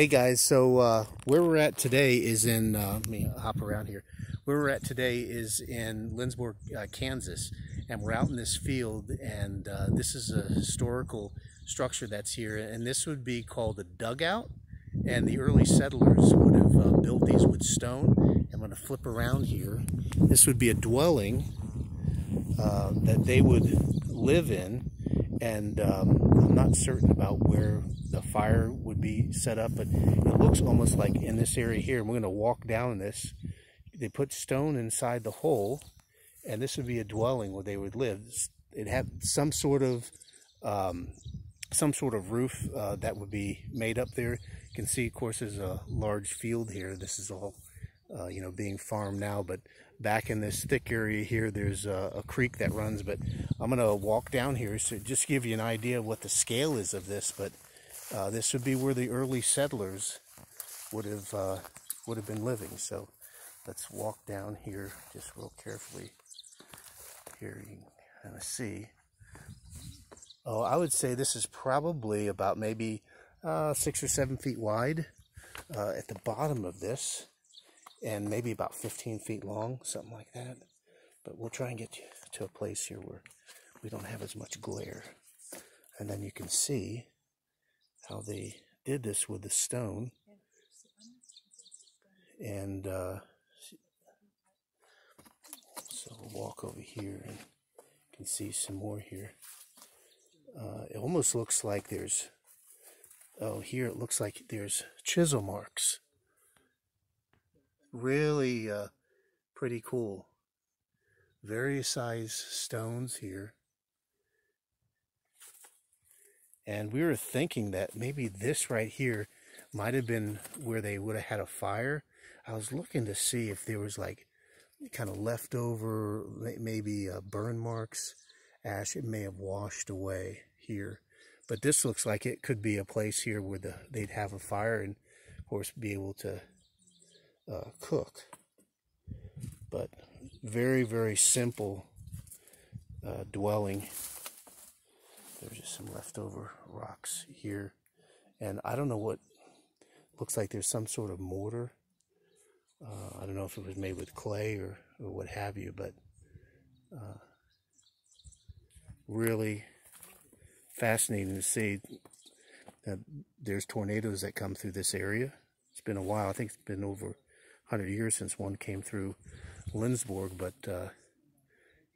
Hey guys, so where we're at today is in, let me hop around here. Where we're at today is in Lindsborg, Kansas, and we're out in this field, and this is a historical structure that's here, and this would be called a dugout, and the early settlers would have built these with stone. I'm going to flip around here. This would be a dwelling that they would live in, and I'm not certain about where the fire would be set up, but it looks almost like in this area here. And we're going to walk down this. They put stone inside the hole, and this would be a dwelling where they would live. It had some sort of roof that would be made up there. You can see, of course, there's a large field here. This is all you know, being farmed now, but back in this thick area here, there's a creek that runs. But I'm going to walk down here, so just give you an idea of what the scale is of this. But this would be where the early settlers would have been living. So let's walk down here just real carefully. Here you can kind of see. Oh, I would say this is probably about maybe 6 or 7 feet wide at the bottom of this, and maybe about 15 feet long, something like that. But we'll try and get you to a place here where we don't have as much glare. And then you can see how they did this with the stone. And so we'll walk over here, and you can see some more here. It almost looks like there's, oh, here it looks like there's chisel marks. Really pretty cool. Various size stones here. And we were thinking that maybe this right here might have been where they would have had a fire. I was looking to see if there was like kind of leftover, maybe burn marks, ash. It may have washed away here. But this looks like it could be a place here where they'd have a fire and, of course, be able to cook. But very, very simple dwelling. There's just some leftover rocks here, and I don't know what looks like there's some sort of mortar. I don't know if it was made with clay or what have you, but really fascinating to see. There's tornadoes that come through this area. It's been a while. I think it's been over 100 years since one came through Lindsborg, but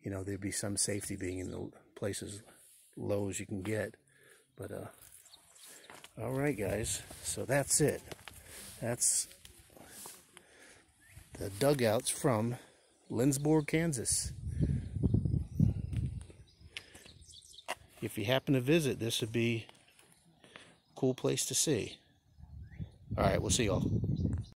you know, there'd be some safety being in the places low as you can get. But all right guys, so that's it. That's the dugouts from Lindsborg, Kansas. If you happen to visit, this would be a cool place to see. All right, we'll see y'all.